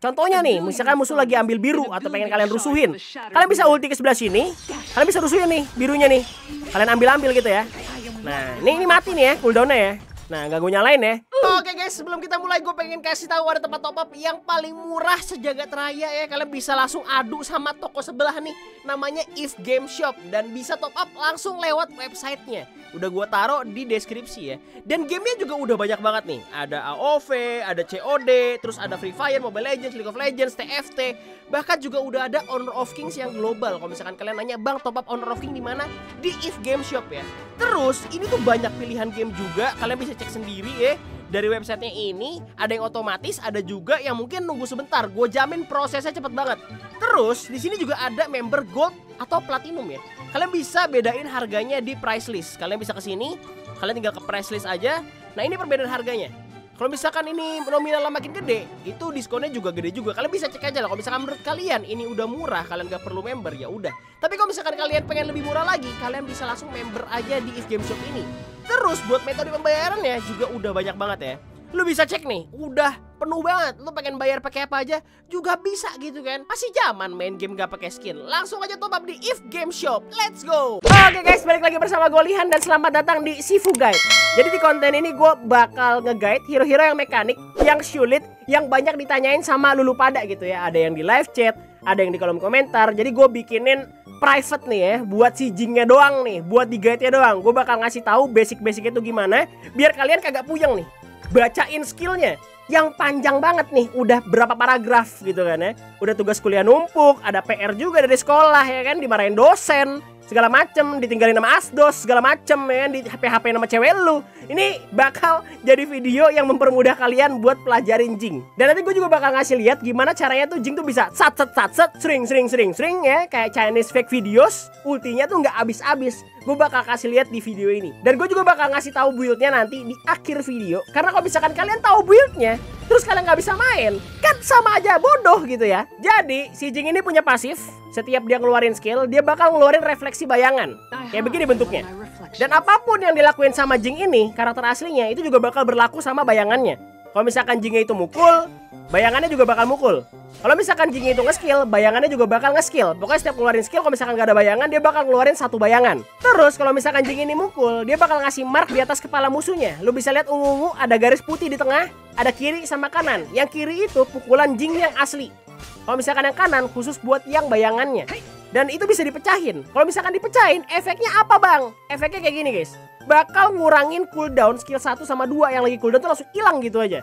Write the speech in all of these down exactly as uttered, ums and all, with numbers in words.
Contohnya nih, misalkan musuh lagi ambil biru atau pengen kalian rusuhin, kalian bisa ulti ke sebelah sini, kalian bisa rusuhin nih birunya nih, kalian ambil-ambil gitu ya. Nah, ini, ini mati nih ya cooldownnya ya. Nah, nggak gue nyalain ya. Oke guys, sebelum kita mulai gue pengen kasih tahu ada tempat top up yang paling murah sejagat raya ya. Kalian bisa langsung adu sama toko sebelah nih, namanya If Game Shop, dan bisa top up langsung lewat websitenya. Udah gue taruh di deskripsi ya. Dan gamenya juga udah banyak banget nih. Ada A O V, ada C O D, terus ada Free Fire, Mobile Legends, League of Legends, T F T. Bahkan juga udah ada Honor of Kings yang global. Kalau misalkan kalian nanya, bang top up Honor of Kings di mana? Di If Game Shop ya. Terus ini tuh banyak pilihan game juga. Kalian bisa cek sendiri ya. Dari websitenya ini ada yang otomatis, ada juga yang mungkin nunggu sebentar. Gue jamin prosesnya cepet banget. Terus di sini juga ada member gold atau platinum ya. Kalian bisa bedain harganya di price list. Kalian bisa kesini, kalian tinggal ke price list aja. Nah ini perbedaan harganya. Kalau misalkan ini nominalnya makin gede, itu diskonnya juga gede juga. Kalian bisa cek aja lah. Kalau misalkan menurut kalian ini udah murah, kalian gak perlu member ya udah. Tapi kalau misalkan kalian pengen lebih murah lagi, kalian bisa langsung member aja di If Game Shop ini. Terus buat metode pembayaran ya juga udah banyak banget ya. Lu bisa cek nih, udah penuh banget. Lu pengen bayar pakai apa aja juga bisa gitu kan. Masih zaman main game gak pakai skin. Langsung aja top up di If Game Shop. Let's go. Oke guys, balik lagi bersama gue Leehan dan selamat datang di Sifu Guide. Jadi di konten ini gue bakal nge-guide hero-hero yang mekanik, yang sulit, yang banyak ditanyain sama lulu pada gitu ya. Ada yang di live chat, ada yang di kolom komentar. Jadi gue bikinin private nih ya, buat si Jingnya doang nih, buat di guide-nya doang. Gue bakal ngasih tahu basic-basicnya itu gimana, biar kalian kagak puyeng nih. Bacain skillnya yang panjang banget nih, udah berapa paragraf gitu kan ya. Udah tugas kuliah numpuk, ada P R juga dari sekolah ya kan, dimarahin dosen, segala macem, ditinggalin sama asdos, segala macem ya, di H P-H P nama cewek lu. Ini bakal jadi video yang mempermudah kalian buat pelajarin Jing. Dan nanti gue juga bakal ngasih lihat gimana caranya tuh Jing tuh bisa sat sat sat sat sering sering sering sering ya, kayak Chinese fake videos, ultinya tuh nggak habis-habis. Gue bakal kasih lihat di video ini. Dan gue juga bakal ngasih tahu build-nya nanti di akhir video. Karena kalau misalkan kalian tahu build-nya, terus kalian nggak bisa main, kan sama aja bodoh gitu ya. Jadi si Jing ini punya pasif. Setiap dia ngeluarin skill, dia bakal ngeluarin refleksi bayangan. Kayak begini bentuknya. Dan apapun yang dilakuin sama Jing ini, karakter aslinya itu juga bakal berlaku sama bayangannya. Kalau misalkan Jingnya itu mukul, bayangannya juga bakal mukul. Kalau misalkan Jingnya itu nge-skill, bayangannya juga bakal nge-skill. Pokoknya setiap ngeluarin skill, kalau misalkan gak ada bayangan, dia bakal ngeluarin satu bayangan. Terus kalau misalkan Jing ini mukul, dia bakal ngasih mark di atas kepala musuhnya. Lu bisa lihat ungu-ungu, ada garis putih di tengah, ada kiri sama kanan. Yang kiri itu pukulan Jing yang asli. Kalau misalkan yang kanan khusus buat yang bayangannya. Dan itu bisa dipecahin. Kalau misalkan dipecahin, efeknya apa bang? Efeknya kayak gini guys. Bakal ngurangin cooldown skill satu sama dua. Yang lagi cooldown tuh langsung hilang gitu aja.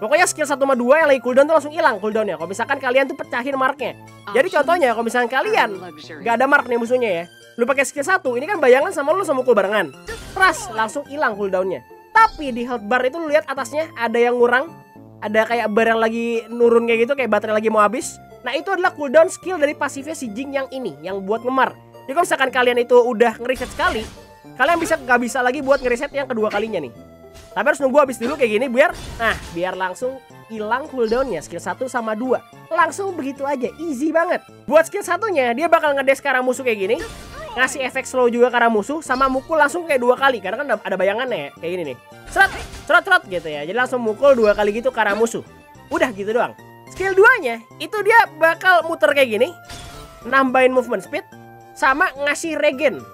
Pokoknya skill satu sama dua yang lagi cooldown tuh langsung hilang cooldownnya. Kalau misalkan kalian tuh pecahin marknya. Jadi contohnya kalau misalkan kalian gak ada mark nih musuhnya ya. Lu pakai skill satu, ini kan bayangan sama lu sama mukul barengan. Pras, langsung hilang cooldownnya. Tapi di health bar itu lu lihat atasnya ada yang ngurang. Ada kayak bar yang lagi nurun kayak gitu, kayak baterai lagi mau habis. Nah itu adalah cooldown skill dari pasifnya si Jing yang ini, yang buat ngemar. Jadi kalau misalkan kalian itu udah ngeriset sekali, kalian bisa gak bisa lagi buat ngeriset yang kedua kalinya nih. Tapi harus nunggu habis dulu kayak gini biar, nah biar langsung hilang cooldownnya skill satu sama dua. Langsung begitu aja, easy banget. Buat skill satunya dia bakal ngedes ke arah musuh kayak gini. Ngasih efek slow juga ke arah musuh, sama mukul langsung kayak dua kali. Karena kan ada bayangannya ya, kayak gini nih. Seret, seret, seret gitu ya. Jadi langsung mukul dua kali gitu ke arah musuh. Udah gitu doang. Skill duanya, itu dia bakal muter kayak gini. Nambahin movement speed. Sama ngasih regen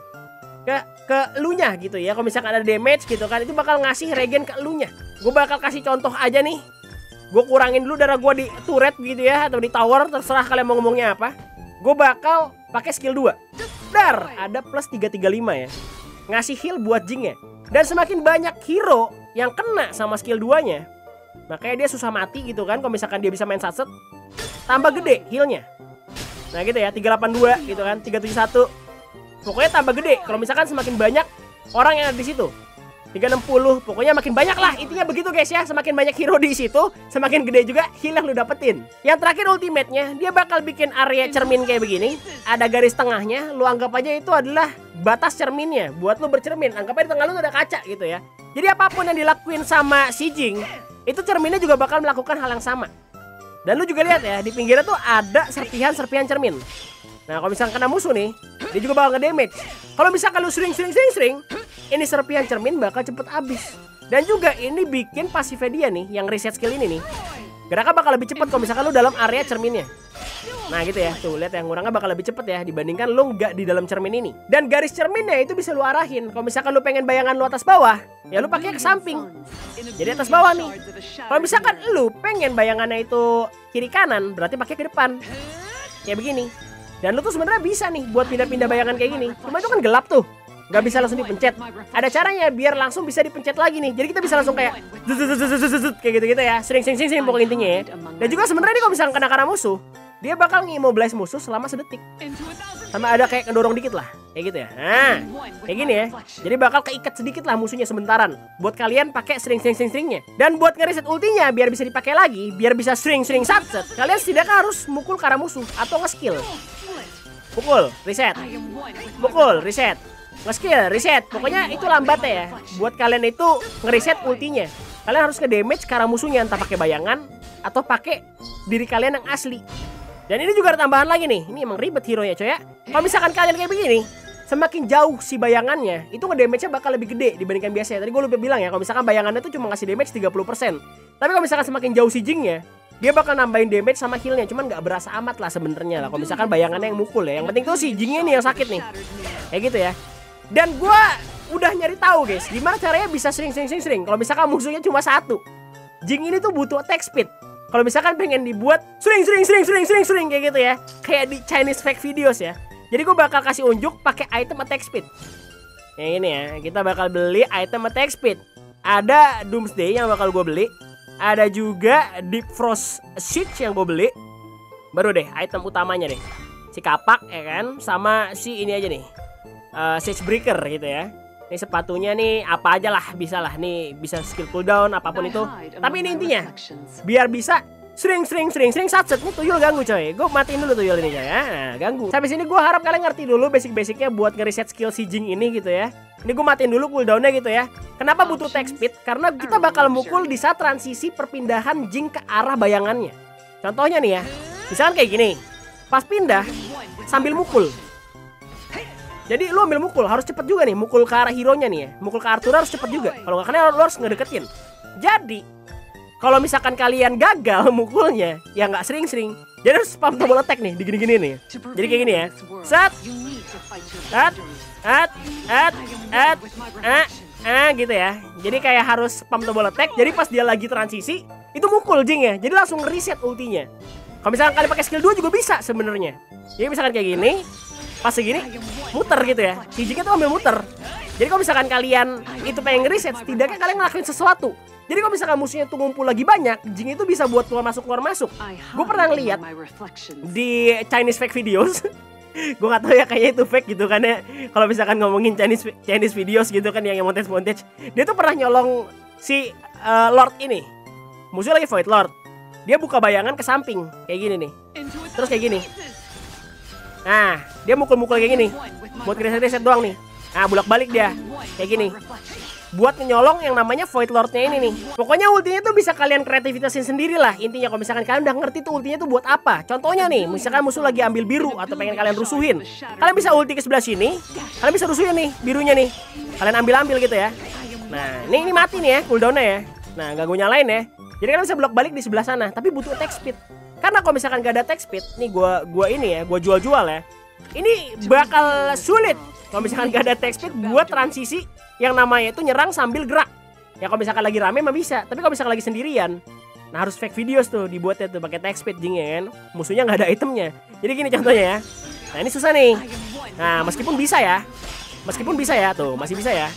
ke, ke elunya gitu ya. Kalau misalkan ada damage gitu kan, itu bakal ngasih regen ke elunya. Gue bakal kasih contoh aja nih. Gue kurangin dulu darah gue di turret gitu ya. Atau di tower, terserah kalian mau ngomongnya apa. Gue bakal pakai skill dua. Dar, ada plus tiga tiga lima ya. Ngasih heal buat Jingnya. Dan semakin banyak hero yang kena sama skill duanya, makanya dia susah mati gitu kan. Kalau misalkan dia bisa main satset, tambah gede healnya. Nah gitu ya, tiga delapan dua gitu kan, tiga tujuh satu. Pokoknya tambah gede kalau misalkan semakin banyak orang yang ada di situ. tiga enam nol, pokoknya makin banyak lah. Intinya begitu guys ya, semakin banyak hero di situ, semakin gede juga heal yang lu dapetin. Yang terakhir ultimate-nya, dia bakal bikin area cermin kayak begini. Ada garis tengahnya, lu anggap aja itu adalah batas cerminnya. Buat lu bercermin, anggap aja di tengah lu ada kaca gitu ya. Jadi apapun yang dilakuin sama si Jing, itu cerminnya juga bakal melakukan hal yang sama. Dan lu juga lihat ya, di pinggirnya tuh ada serpihan-serpihan cermin. Nah kalau misalkan kena musuh nih, dia juga bakal ngedamage. Kalau misalkan lu sering-sering-sering-sering, ini serpihan cermin bakal cepet habis. Dan juga ini bikin pasifnya dia nih, yang reset skill ini nih, Geraknya bakal lebih cepat kalau misalkan lu dalam area cerminnya. Nah gitu ya, tuh lihat yang kurangnya bakal lebih cepet ya dibandingkan lu nggak di dalam cermin ini. Dan garis cerminnya itu bisa lu arahin. Kalau misalkan lu pengen bayangan lu atas bawah, ya lu pakai ke samping. Jadi atas bawah nih. Kalau misalkan lu pengen bayangannya itu kiri kanan, berarti pakai ke depan. Kayak begini. Dan lu tuh sebenarnya bisa nih buat pindah-pindah bayangan kayak gini. Cuma itu kan gelap tuh, nggak bisa langsung dipencet. Ada caranya biar langsung bisa dipencet lagi nih. Jadi kita bisa langsung kayak kayak gitu-gitu ya. Sering-sering-sering pokoknya intinya ya. Dan juga sebenarnya ini kalau misalkan kena-kena musuh, dia bakal ngimmobilize musuh selama sedetik. Sama ada kayak ngedorong dikit lah. Kayak gitu ya. Nah, kayak gini ya. Jadi bakal keikat sedikit lah musuhnya sebentaran. Buat kalian pakai sering-sering-seringnya. Dan buat ngereset ultinya biar bisa dipakai lagi, biar bisa sering-sering sat-set, kalian setidaknya harus mukul ke arah musuh atau nge-skill. Pukul, reset. Pukul, reset. Nge-skill, reset. Pokoknya itu lambatnya ya. Buat kalian itu ngereset ultinya. Kalian harus nge-damage ke arah musuhnya entah pakai bayangan atau pakai diri kalian yang asli. Dan ini juga ada tambahan lagi nih. Ini emang ribet hero ya coy ya. Kalau misalkan kalian kayak begini, semakin jauh si bayangannya, itu ngedamage-nya bakal lebih gede dibandingkan biasanya. Tadi gue lupa bilang ya, kalau misalkan bayangannya tuh cuma ngasih damage tiga puluh persen. Tapi kalau misalkan semakin jauh si Jing-nya, dia bakal nambahin damage sama heal-nya. Cuman gak berasa amat lah sebenarnya lah. Kalau misalkan bayangannya yang mukul ya. Yang penting tuh si Jing-nya nih yang sakit nih. Kayak gitu ya. Dan gue udah nyari tahu guys, gimana caranya bisa sering-sering-sering. Kalau misalkan musuhnya cuma satu, Jing ini tuh butuh attack speed. Kalau misalkan pengen dibuat sering sering sering sering sering sering kayak gitu ya, kayak di Chinese fake videos ya. Jadi gue bakal kasih unjuk pakai item attack speed. Yang ini ya, kita bakal beli item attack speed. Ada Doomsday yang bakal gue beli, ada juga Deep Frost Siege yang gue beli. Baru deh item utamanya deh, si kapak ya kan, sama si ini aja nih, uh, Sage Breaker gitu ya. Ini sepatunya nih apa aja lah bisa lah nih, bisa skill cooldown apapun itu. Tapi ini intinya biar bisa sering sering sering sering satset nih tuyul ganggu coy. Gue matiin dulu tuyul ini coy ya. Nah, ganggu. Sampai sini gue harap kalian ngerti dulu basic-basicnya buat ngereset skill si Jing ini gitu ya. Ini gue matiin dulu cooldownnya gitu ya. Kenapa butuh attack speed? Karena kita bakal mukul di saat transisi perpindahan Jing ke arah bayangannya. Contohnya nih ya, misalkan kayak gini. Pas pindah sambil mukul. Jadi lu ambil mukul, harus cepet juga nih, mukul ke arah hero-nya nih ya. Mukul ke Arthur harus cepet juga, kalau nggak kena lu harus ngedeketin. Jadi, kalau misalkan kalian gagal mukulnya, ya nggak sering-sering. Jadi harus spam tombol attack nih, digini-gini nih. Jadi kayak gini ya. Set, at, at, at, at, ah, ah gitu ya. Jadi kayak harus spam tombol attack, jadi pas dia lagi transisi, itu mukul Jing ya. Jadi langsung reset ultinya. Kalau misalkan kalian pakai skill dua juga bisa sebenarnya. Jadi misalkan kayak gini, pas segini muter gitu ya, si Jing itu ambil muter. Jadi kalau misalkan kalian itu pengen reset, setidaknya kalian ngelakuin sesuatu. Jadi kalau misalkan musuhnya tuh ngumpul lagi banyak, Jing itu bisa buat keluar masuk keluar masuk. Gue pernah ngeliat di Chinese fake videos. Gue gak tau ya, kayaknya itu fake gitu kan ya. Kalau misalkan ngomongin Chinese Chinese videos gitu kan yang montage montage, dia tuh pernah nyolong si uh, Lord ini. Musuhnya lagi Void Lord. Dia buka bayangan ke samping kayak gini nih. Terus kayak gini. Nah, dia mukul-mukul kayak gini. Buat reset-reset doang nih. Nah, bolak-balik dia. Kayak gini. Buat nyolong yang namanya Void Lord-nya ini nih. Pokoknya ultinya tuh bisa kalian kreativitasin sendiri lah. Intinya kalau misalkan kalian udah ngerti tuh ultinya tuh buat apa. Contohnya nih, misalkan musuh lagi ambil biru atau pengen kalian rusuhin, kalian bisa ulti ke sebelah sini. Kalian bisa rusuhin nih, birunya nih. Kalian ambil-ambil gitu ya. Nah, ini, ini mati nih ya, cooldown-nya ya. Nah, gak gue nyalain ya. Jadi kalian bisa bolak-balik di sebelah sana. Tapi butuh attack speed. Karena kalau misalkan gak ada attack speed, nih gue gua ini ya, gue jual-jual ya, ini bakal sulit kalau misalkan gak ada attack speed buat transisi yang namanya itu nyerang sambil gerak. Ya kalau misalkan lagi rame mah bisa, tapi kalau misalkan lagi sendirian, nah harus fake videos tuh dibuatnya tuh pakai attack speed Jing ya kan. Musuhnya gak ada itemnya. Jadi gini contohnya ya. Nah ini susah nih. Nah meskipun bisa ya, meskipun bisa ya, tuh masih bisa ya.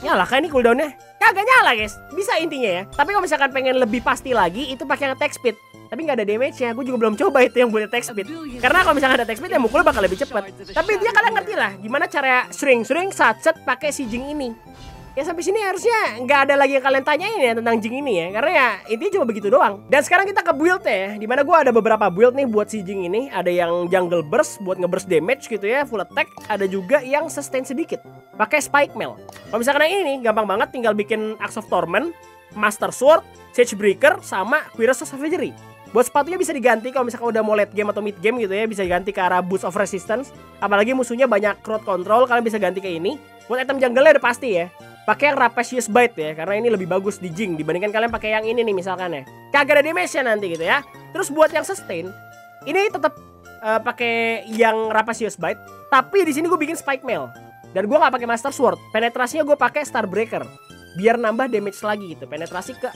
Nyala kah ini cooldownnya? Kagak nyala guys, bisa intinya ya. Tapi kalau misalkan pengen lebih pasti lagi, itu pakai attack speed. Tapi nggak ada damage-nya, gue juga belum coba itu yang buat attack speed. Karena kalau misalkan ada attack speed, ya mukul bakal lebih cepat. Tapi dia kalian ngerti lah, gimana cara sering-sering satset pakai si Jing ini. Ya sampai sini harusnya nggak ada lagi yang kalian tanyain ya tentang Jing ini ya. Karena ya intinya cuma begitu doang. Dan sekarang kita ke build-nya ya. Dimana gue ada beberapa build nih buat si Jing ini. Ada yang jungle burst buat ngeburst damage gitu ya, full attack. Ada juga yang sustain sedikit pakai Spike Mail. Kalau misalkan yang ini nih, gampang banget tinggal bikin Axe of Torment, Master Sword, Sage Breaker, sama Queerus of Ligeri. Buat sepatunya bisa diganti kalau misalkan udah mau late game atau mid game gitu ya. Bisa diganti ke arah Boost of Resistance. Apalagi musuhnya banyak crowd control, kalian bisa ganti ke ini. Buat item jungle-nya udah pasti ya. pakai Rapacious Bite ya, karena ini lebih bagus di Jing dibandingkan kalian pakai yang ini nih misalkan ya. Kagak ada damage-nya nanti gitu ya. Terus buat yang sustain, ini tetap uh, pakai yang Rapacious Bite, tapi di sini gue bikin Spike Mail. Dan gue nggak pakai Master Sword. Penetrasinya gue pakai Starbreaker biar nambah damage lagi gitu. Penetrasi ke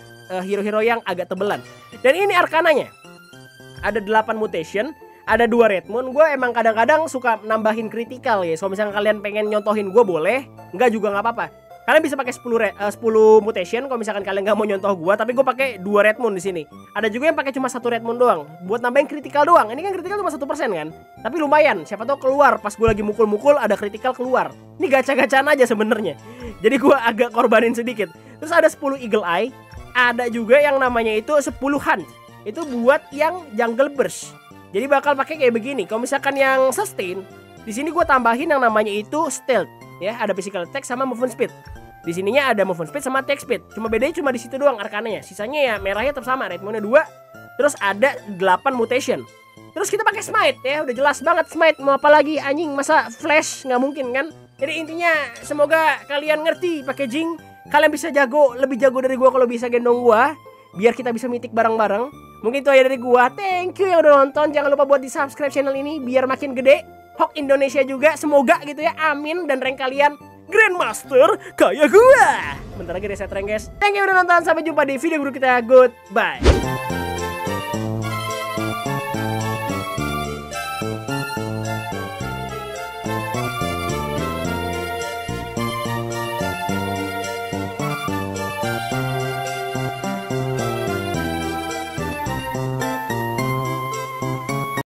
hero-hero uh, yang agak tebelan. Dan ini arkananya. Ada delapan mutation, ada dua Redmoon. Gue emang kadang-kadang suka nambahin critical ya. So misalnya kalian pengen nyontohin gue boleh, enggak juga nggak apa-apa. Kalian bisa pakai sepuluh mutation kalau misalkan kalian nggak mau nyontoh gue, tapi gue pakai dua Redmoon di sini. Ada juga yang pakai cuma satu Redmoon doang buat nambahin critical doang. Ini kan critical cuma satu persen kan. Tapi lumayan, siapa tahu keluar pas gue lagi mukul-mukul ada critical keluar. Ini gacha-gacaan aja sebenarnya. Jadi gue agak korbanin sedikit. Terus ada sepuluh Eagle Eye, ada juga yang namanya itu sepuluh Hunt. Itu buat yang Jungle Burst. Jadi bakal pakai kayak begini. Kalau misalkan yang sustain, di sini gue tambahin yang namanya itu stealth. Ya, ada physical attack sama movement speed. Di sininya ada movement speed sama attack speed. Cuma bedanya cuma di situ doang arkananya. Sisanya ya merahnya tetap sama, redmoonnya dua. Terus ada delapan mutation. Terus kita pakai smite ya, udah jelas banget smite. Mau apa lagi anjing, masa flash nggak mungkin kan? Jadi intinya semoga kalian ngerti pakai Jing. Kalian bisa jago, lebih jago dari gua kalau bisa gendong gua, biar kita bisa mythic bareng-bareng. Mungkin itu aja dari gua. Thank you yang udah nonton. Jangan lupa buat di-subscribe channel ini biar makin gede. Hok Indonesia juga, semoga gitu ya, amin, dan rank kalian Grandmaster kayak gua. Bentar lagi reset rank guys. Thank you udah nonton, sampai jumpa di video baru kita, goodbye.